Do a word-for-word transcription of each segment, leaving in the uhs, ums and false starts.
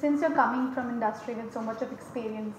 since you're coming from industry with so much of experience,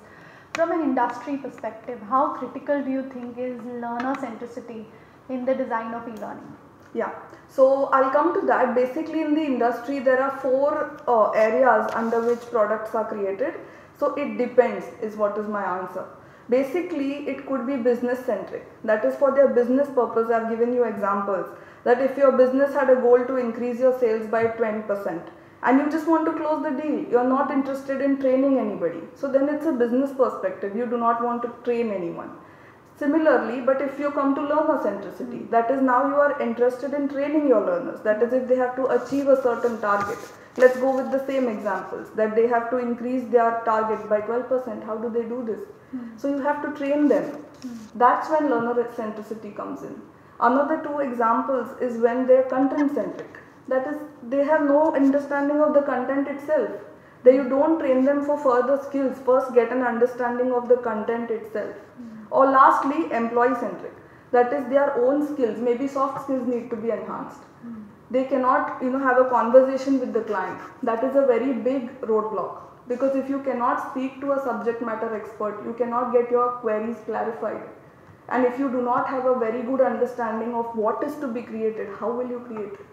from an industry perspective, how critical do you think is learner centricity in the design of e-learning? Yeah, so I'll come to that. Basically, in the industry, there are four uh, areas under which products are created. So it depends is what is my answer. Basically, it could be business centric. That is for their business purpose. I've given you examples that if your business had a goal to increase your sales by twenty percent and you just want to close the deal, you're not interested in training anybody. So then it's a business perspective. You do not want to train anyone. Similarly, but if you come to learner centricity, mm-hmm. that is now you are interested in training your learners. That is if they have to achieve a certain target. Let's go with the same examples that they have to increase their target by twelve percent. How do they do this? Mm-hmm. So you have to train them. Mm-hmm. That's when learner centricity comes in. Another two examples is when they are content centric. That is, they have no understanding of the content itself. Then you don't train them for further skills. First get an understanding of the content itself. Mm-hmm. Or lastly, employee-centric. That is, their own skills, maybe soft skills, need to be enhanced. Mm. They cannot, you know, have a conversation with the client. That is a very big roadblock, because if you cannot speak to a subject matter expert, you cannot get your queries clarified. And if you do not have a very good understanding of what is to be created, how will you create it?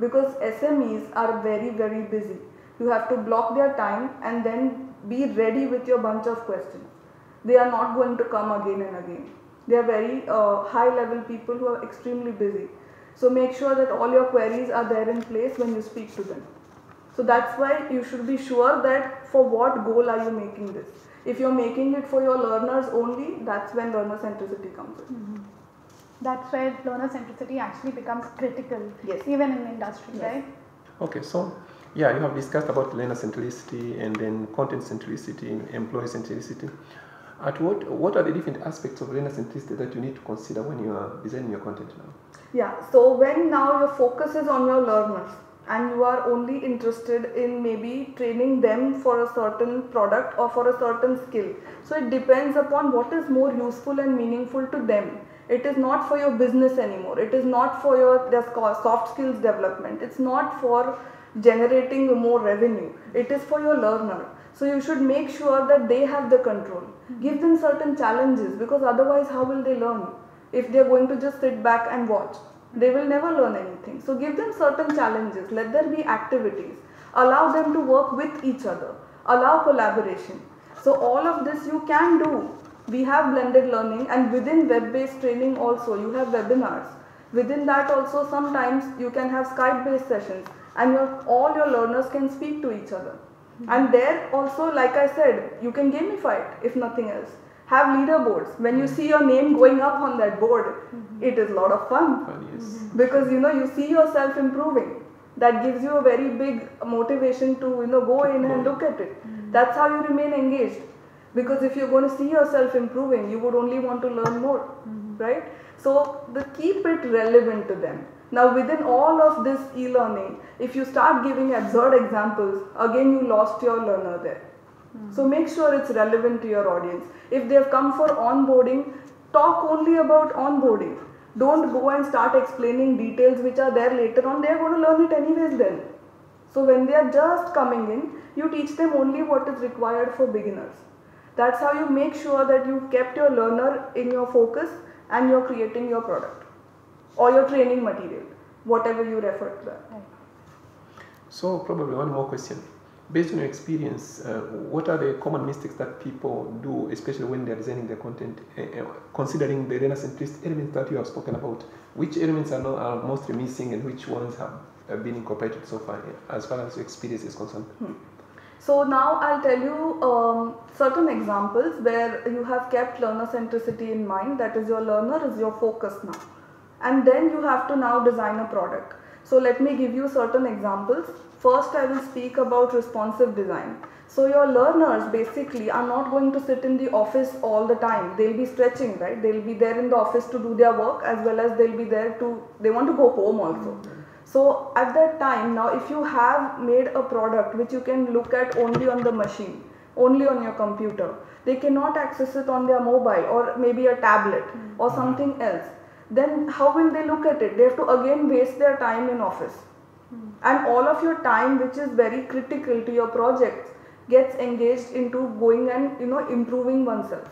Because S M Es are very, very busy. You have to block their time and then be ready with your bunch of questions. They are not going to come again and again. They are very uh, high level people who are extremely busy. So make sure that all your queries are there in place when you speak to them. So that's why you should be sure that for what goal are you making this. If you're making it for your learners only, that's when learner centricity comes in. Mm-hmm. That's where learner centricity actually becomes critical, yes. even in the industry, yes. right? Okay, so yeah, you have discussed about learner centricity and then content centricity and employee centricity. At what, what are the different aspects of learner centricity that you need to consider when you are designing your content now? Yeah, so when now your focus is on your learners and you are only interested in maybe training them for a certain product or for a certain skill. So it depends upon what is more useful and meaningful to them. It is not for your business anymore. It is not for your their soft skills development. It's not for generating more revenue. It is for your learner. So you should make sure that they have the control. Mm-hmm. Give them certain challenges, because otherwise how will they learn? If they are going to just sit back and watch, they will never learn anything. So give them certain challenges, let there be activities, allow them to work with each other, allow collaboration. So all of this you can do. We have blended learning, and within web-based training also you have webinars. Within that also sometimes you can have Skype-based sessions, and your, all your learners can speak to each other. And there also, like I said, you can gamify it if nothing else. Have leaderboards. When you see your name going up on that board, mm-hmm. it is a lot of fun. fun yes. mm-hmm. Because you know, you see yourself improving. That gives you a very big motivation to you know go in and look at it. Mm-hmm. That's how you remain engaged. Because if you're going to see yourself improving, you would only want to learn more, mm-hmm. right? So the, keep it relevant to them. Now within all of this e-learning, if you start giving absurd examples, again you lost your learner there. Mm-hmm. So make sure it's relevant to your audience. If they have come for onboarding, talk only about onboarding. Don't go and start explaining details which are there later on. They are going to learn it anyways then. So when they are just coming in, you teach them only what is required for beginners. That's how you make sure that you've kept your learner in your focus and you're creating your product or your training material, whatever you refer to that. Right. So probably one more question. Based on your experience, uh, what are the common mistakes that people do, especially when they're designing their content, uh, uh, considering the learner centricity elements that you have spoken about? Which elements are, not, are mostly missing, and which ones have uh, been incorporated so far, uh, as far as your experience is concerned? Hmm. So now I'll tell you um, certain examples where you have kept learner centricity in mind. That is, your learner is your focus now. And then you have to now design a product. So let me give you certain examples. First, I will speak about responsive design. So your learners basically are not going to sit in the office all the time. They'll be stretching, right? They'll be there in the office to do their work, as well as they'll be there to, they want to go home also. So at that time, now if you have made a product which you can look at only on the machine, only on your computer, they cannot access it on their mobile or maybe a tablet or something else. Then how will they look at it? They have to again waste their time in office. Mm. And all of your time, which is very critical to your project, gets engaged into going and you know improving oneself.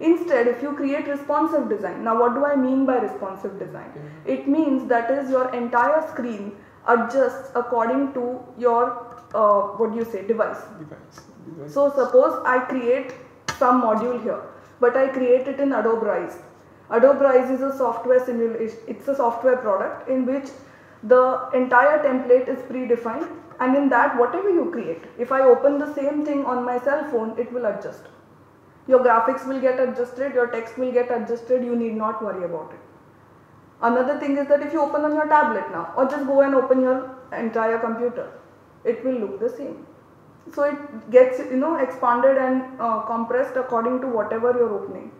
Instead, if you create responsive design, now what do I mean by responsive design? Mm-hmm. It means that is your entire screen adjusts according to your uh, what do you say device. Device. Device. So suppose I create some module here, but I create it in Adobe Rise. Adobe Rise is a software simulation. It's a software product in which the entire template is predefined, and in that whatever you create, if I open the same thing on my cell phone, it will adjust. Your graphics will get adjusted, your text will get adjusted, you need not worry about it. Another thing is that if you open on your tablet now, or just go and open your entire computer, it will look the same. So it gets you know expanded and uh, compressed according to whatever you're opening.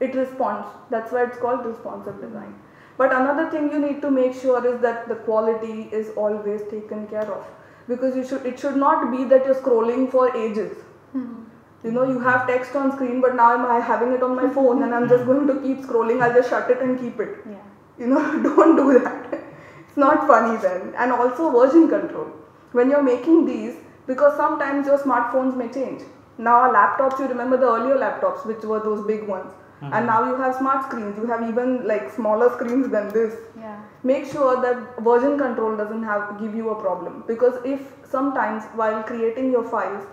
It responds, that's why it's called responsive design. But another thing you need to make sure is that the quality is always taken care of, because you should it should not be that you're scrolling for ages. Mm-hmm. You know, you have text on screen, but now I'm having it on my phone and I'm just going to keep scrolling, I'll just shut it and keep it. Yeah. You know, don't do that. It's not funny then. And also version control. When you're making these, because sometimes your smartphones may change. Now our laptops, you remember the earlier laptops which were those big ones. Mm-hmm. And now you have smart screens, you have even like smaller screens than this. Yeah. Make sure that version control doesn't have give you a problem, because if sometimes while creating your files,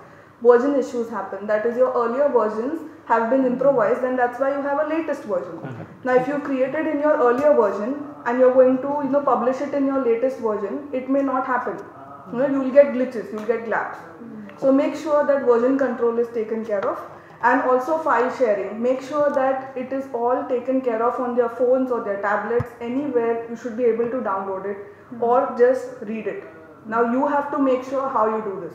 version issues happen. That is, your earlier versions have been improvised, and that's why you have a latest version. Okay. Now, if you created in your earlier version and you're going to you know publish it in your latest version, it may not happen. You know, you'll get glitches, you'll get gaps. So make sure that version control is taken care of, and also file sharing. Make sure that it is all taken care of on their phones or their tablets. Anywhere you should be able to download it or just read it. Now you have to make sure how you do this.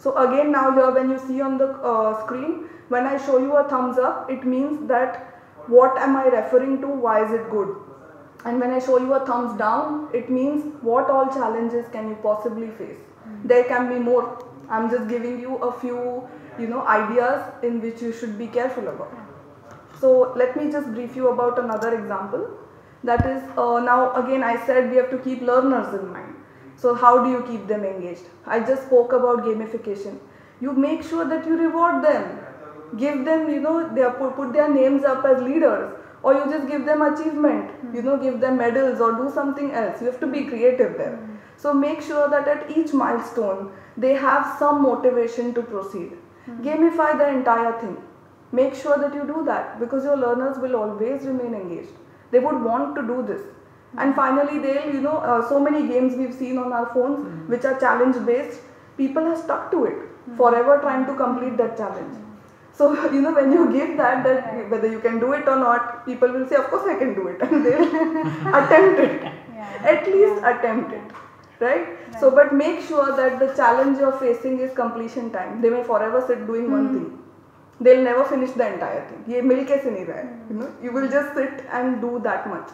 So again, now here when you see on the uh, screen, when I show you a thumbs up, it means that what am I referring to, why is it good? And when I show you a thumbs down, it means what all challenges can you possibly face? Mm-hmm. There can be more. I'm just giving you a few you know, ideas in which you should be careful about. So let me just brief you about another example. That is, uh, now again I said we have to keep learners in mind. So how do you keep them engaged? I just spoke about gamification. You make sure that you reward them. Give them, you know, they put, put their names up as leaders, or you just give them achievement, mm-hmm. you know, give them medals or do something else. You have to be creative there. Mm-hmm. So make sure that at each milestone, they have some motivation to proceed. Mm-hmm. Gamify the entire thing. Make sure that you do that, because your learners will always remain engaged. They would want to do this. And finally, they'll, you know, uh, so many games we've seen on our phones, mm-hmm. which are challenge based, people have stuck to it, mm-hmm. forever trying to complete that challenge. Mm-hmm. So, you know, when you give that, that whether you can do it or not, people will say, of course I can do it, and they'll attempt it, yeah. at least yeah. attempt it, right? right? So, but make sure that the challenge you're facing is completion time. They may forever sit doing mm-hmm. one thing. They'll never finish the entire thing. Ye mil kaise nahi raha hai, you know, you will just sit and do that much.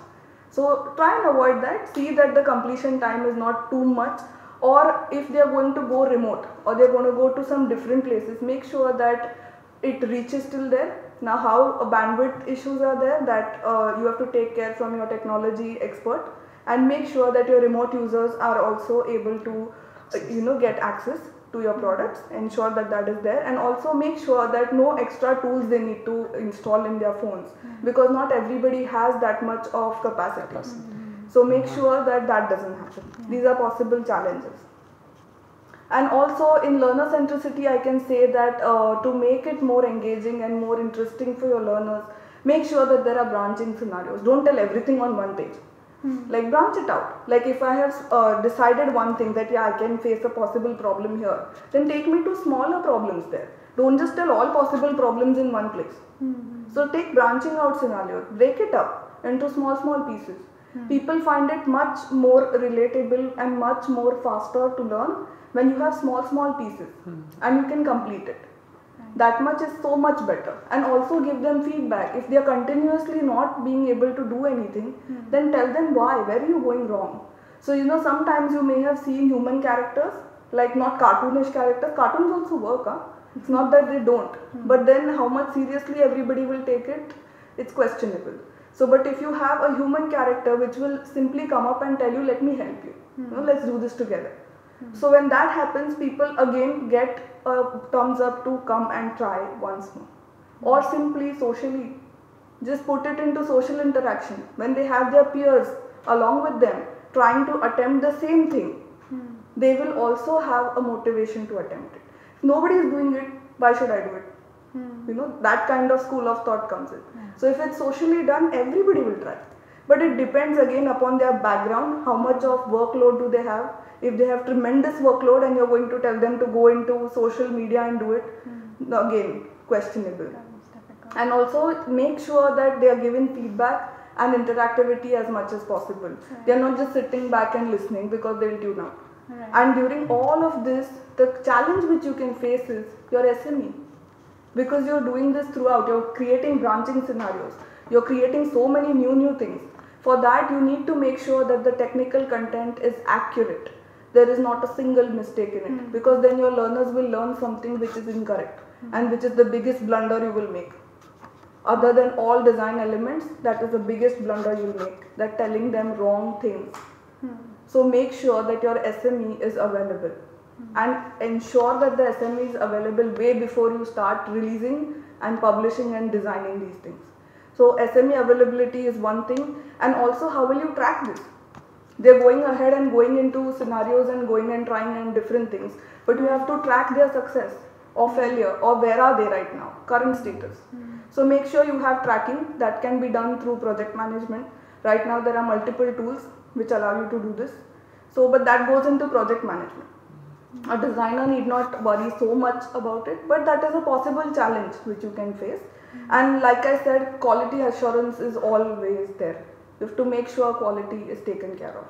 So try and avoid that, see that the completion time is not too much, or if they are going to go remote or they are going to go to some different places, make sure that it reaches till there. Now how bandwidth issues are there, that uh, you have to take care from your technology expert, and make sure that your remote users are also able to uh, you know, get access to your products, ensure that that is there, and also make sure that no extra tools they need to install in their phones, mm-hmm. because not everybody has that much of capacity. Mm-hmm. So make sure that that doesn't happen. Mm-hmm. These are possible challenges. And also in learner centricity, I can say that uh, to make it more engaging and more interesting for your learners, make sure that there are branching scenarios. Don't tell everything on one page. Mm-hmm. Like branch it out. Like if I have uh, decided one thing that yeah I can face a possible problem here, then take me to smaller problems there. Don't just tell all possible problems in one place. Mm-hmm. So take branching out scenarios, break it up into small small pieces. Mm-hmm. People find it much more relatable and much more faster to learn when you have small small pieces, mm-hmm. and you can complete it. Mm-hmm. That much is so much better. And also give them feedback. If they are continuously not being able to do anything, mm-hmm. then tell them why, where are you going wrong? So you know, sometimes you may have seen human characters, like not cartoonish characters. Cartoons also work, huh? It's not that they don't, mm-hmm. but then how much seriously everybody will take it, it's questionable. So but if you have a human character which will simply come up and tell you, let me help you, mm-hmm. you know, let's do this together. Mm-hmm. So when that happens, people again get a thumbs up to come and try once more. Mm-hmm. Or simply socially, just put it into social interaction. When they have their peers along with them trying to attempt the same thing, mm-hmm. they will also have a motivation to attempt it. If nobody is doing it, why should I do it? Mm-hmm. You know, that kind of school of thought comes in. Yeah. So if it's socially done, everybody will try. But it depends again upon their background, how much of workload do they have. If they have tremendous workload and you're going to tell them to go into social media and do it, mm. again, questionable. And also make sure that they are given feedback and interactivity as much as possible. Right. They are not just sitting back and listening, because they will tune out. Right. And during all of this, the challenge which you can face is your S M E. Because you're doing this throughout, you're creating branching scenarios, you're creating so many new, new things. For that, you need to make sure that the technical content is accurate. There is not a single mistake in it, mm. because then your learners will learn something which is incorrect, mm. and which is the biggest blunder you will make. Other than all design elements, that is the biggest blunder you will make, that telling them wrong things. Mm. So make sure that your S M E is available, mm. and ensure that the S M E is available way before you start releasing and publishing and designing these things. So S M E availability is one thing, and also how will you track this? They're going ahead and going into scenarios and going and trying and different things, but you have to track their success or failure or where are they right now, current status. Mm-hmm. So make sure you have tracking that can be done through project management. Right now there are multiple tools which allow you to do this. So, but that goes into project management. Mm-hmm. A designer need not worry so much about it, but that is a possible challenge which you can face. And like I said, quality assurance is always there. You have to make sure quality is taken care of.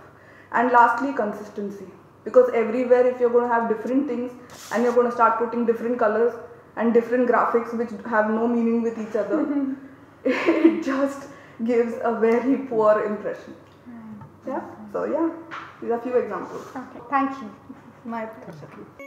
And lastly, consistency. Because everywhere, if you're going to have different things and you're going to start putting different colors and different graphics which have no meaning with each other, it just gives a very poor impression. Yeah. So yeah, these are a few examples. Okay. Thank you. My pleasure.